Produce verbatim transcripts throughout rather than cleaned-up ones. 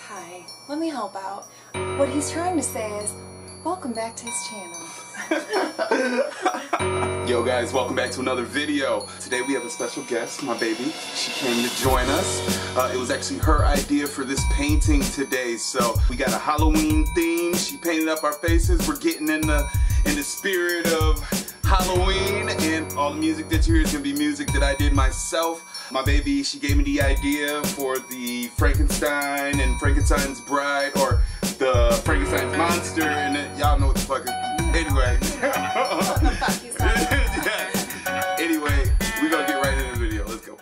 Hi, let me help out. What he's trying to say is, welcome back to his channel. Yo guys, welcome back to another video. Today we have a special guest, my baby. She came to join us. Uh, it was actually her idea for this painting today. So we got a Halloween theme. She painted up our faces. We're getting in the, in the spirit of Halloween, and all the music that you hear is going to be music that I did myself. My baby, she gave me the idea for the Frankenstein and Frankenstein's Bride, or the Frankenstein's Monster, and y'all know what the fuck is. Anyway. Anyway, we're going to get right into the video. Let's go.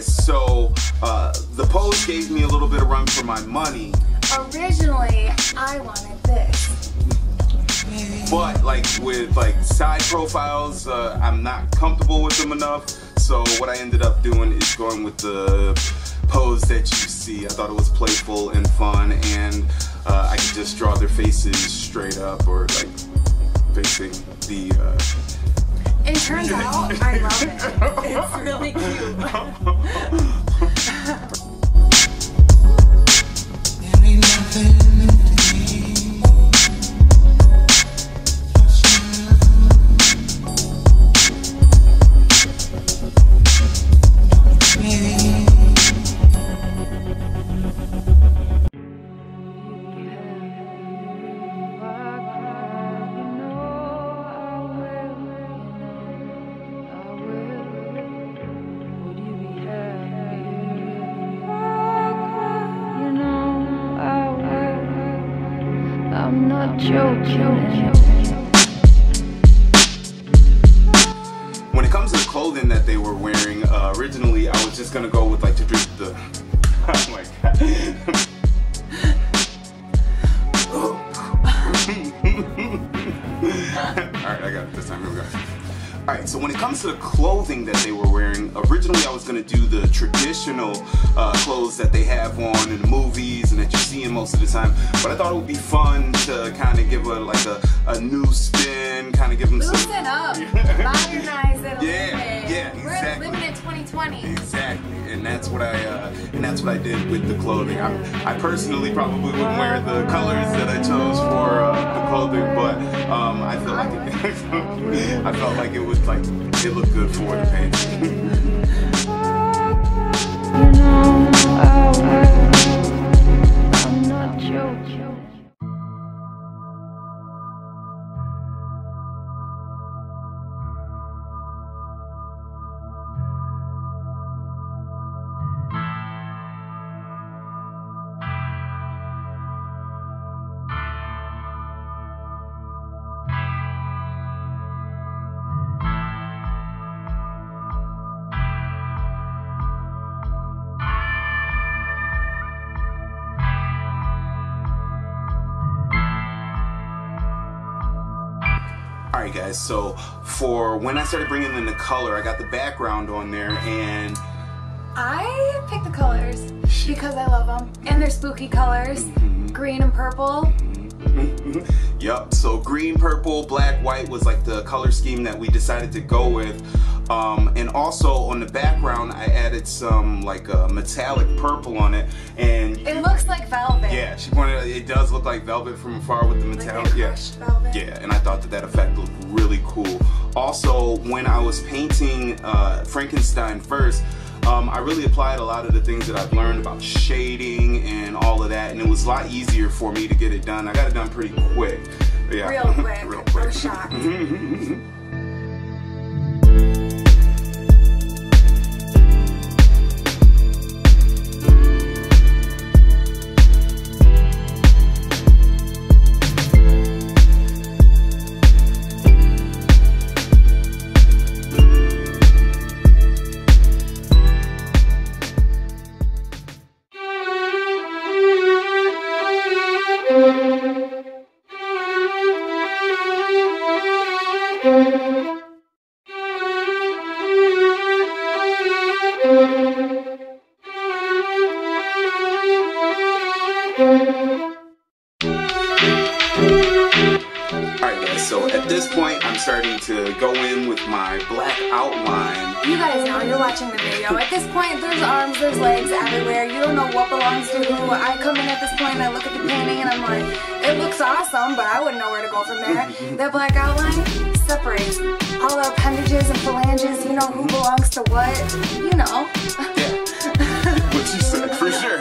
So, uh, the pose gave me a little bit of run for my money. Originally, I wanted this. But, like, with, like, side profiles, uh, I'm not comfortable with them enough. So, what I ended up doing is going with the pose that you see. I thought it was playful and fun, and uh, I could just draw their faces straight up, or, like, facing the... Uh, It turns out, I love it. It's really cute. When it comes to the clothing that they were wearing, uh, originally I was just gonna go with like the, the oh my god. Alright, I got it this time, here we go. Alright, so when it comes to the clothing that they were wearing, originally I was going to do the traditional uh, clothes that they have on in the movies and that you see in most of the time, but I thought it would be fun to kind of give a, like a, a new spin, kind of give them some... Loosen up! Modernize it a yeah, little bit. Yeah, exactly. We're living in twenty twenty. Exactly, and that's what I uh, and that's what I did with the clothing. I, I personally probably wouldn't wear the colors that I chose for uh, the clothing, but um, I feel like it, I felt like it was like, it looked good for the painting. Alright guys, so for when I started bringing in the color, I got the background on there, and I picked the colors because I love them, and they're spooky colors, mm-hmm. green and purple. Mm-hmm. Yep, so green, purple, black, white was like the color scheme that we decided to go with. Um, and also on the background, I added some like a uh, metallic purple on it, and it looks like velvet. Yeah, she pointed out it does look like velvet from afar with the metallic. Like yeah, velvet. Yeah, and I thought that that effect looked really cool. Also, when I was painting uh, Frankenstein first, um, I really applied a lot of the things that I've learned about shading and all of that, and it was a lot easier for me to get it done. I got it done pretty quick. Yeah, real quick. Real quick. We're shocked. Mm-hmm. starting to go in with my black outline. You guys know, you're watching the video. At this point, there's arms, there's legs everywhere. You don't know what belongs to who. I come in at this point, I look at the painting, and I'm like, it looks awesome, but I wouldn't know where to go from there. That black outline separates all the appendages and phalanges. You know who belongs to what. You know. Yeah. What you said, for sure.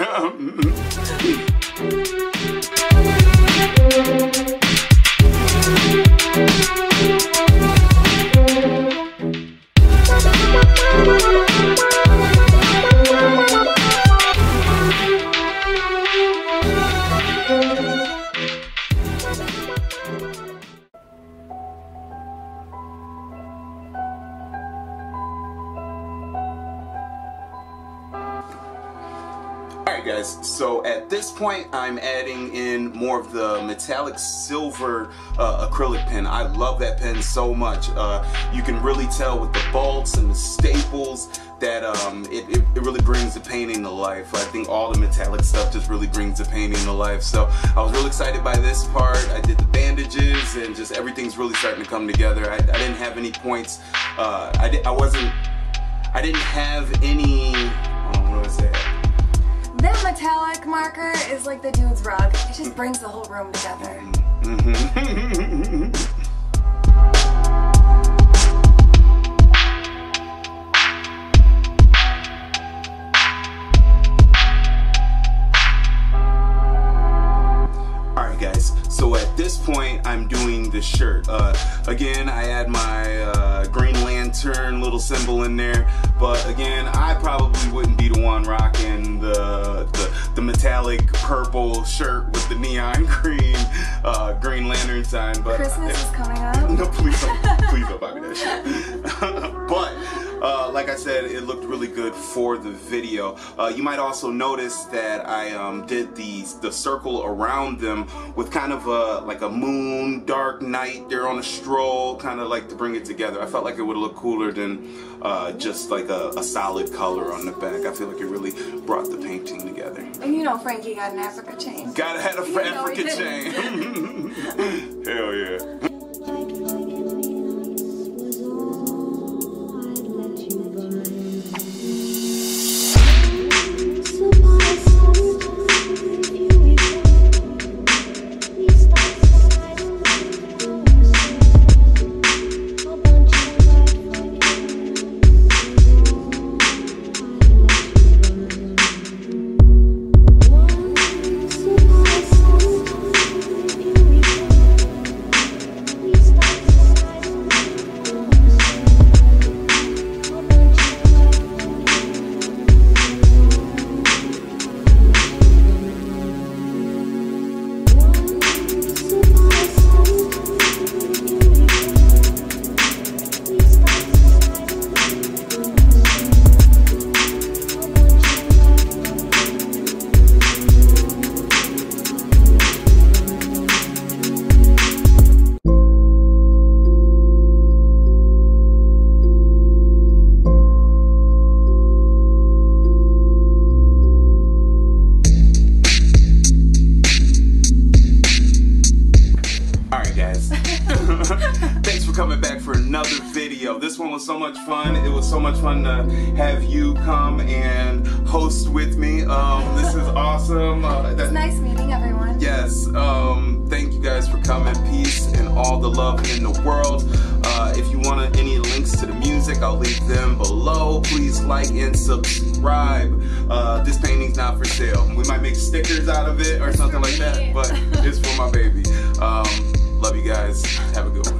Guys, so at this point I'm adding in more of the metallic silver uh, acrylic pen. I love that pen so much. Uh, you can really tell with the bulks and the staples that um, it, it, it really brings the painting to life. I think all the metallic stuff just really brings the painting to life. So I was really excited by this part. I did the bandages and just everything's really starting to come together. I, I didn't have any points. Uh, I, di I wasn't, I didn't have any, oh, what was that? That metallic marker is like the dude's rug. It just brings the whole room together. Mm-hmm. So at this point, I'm doing the shirt. Uh, again, I add my uh, Green Lantern little symbol in there, but again, I probably wouldn't be the one rocking the the, the metallic purple shirt with the neon green uh, Green Lantern sign. But Christmas I, is coming up. No, please don't, please don't buy me that shirt. But uh, like I said, it looked really good for the video. Uh, you might also notice that I um, did the the circle around them with kind of a, like a moon, dark night. They're on a stroll, kind of like to bring it together. I felt like it would look cooler than uh, just like a, a solid color on the back. I feel like it really brought the painting together. And you know, Frankie got an Africa chain. Gotta have an Africa chain. Hell yeah. Thanks for coming back for another video. This one was so much fun. It was so much fun to have you come and host with me. Um, this is awesome. Uh, that, it's nice meeting everyone. Yes. Um, thank you guys for coming. Peace and all the love in the world. Uh, if you want any links to the music, I'll leave them below. Please like and subscribe. Uh, this painting's not for sale. We might make stickers out of it or something like that, but it's for my baby. Um, Love you guys. Have a good one.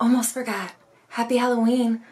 Almost forgot. Happy Halloween.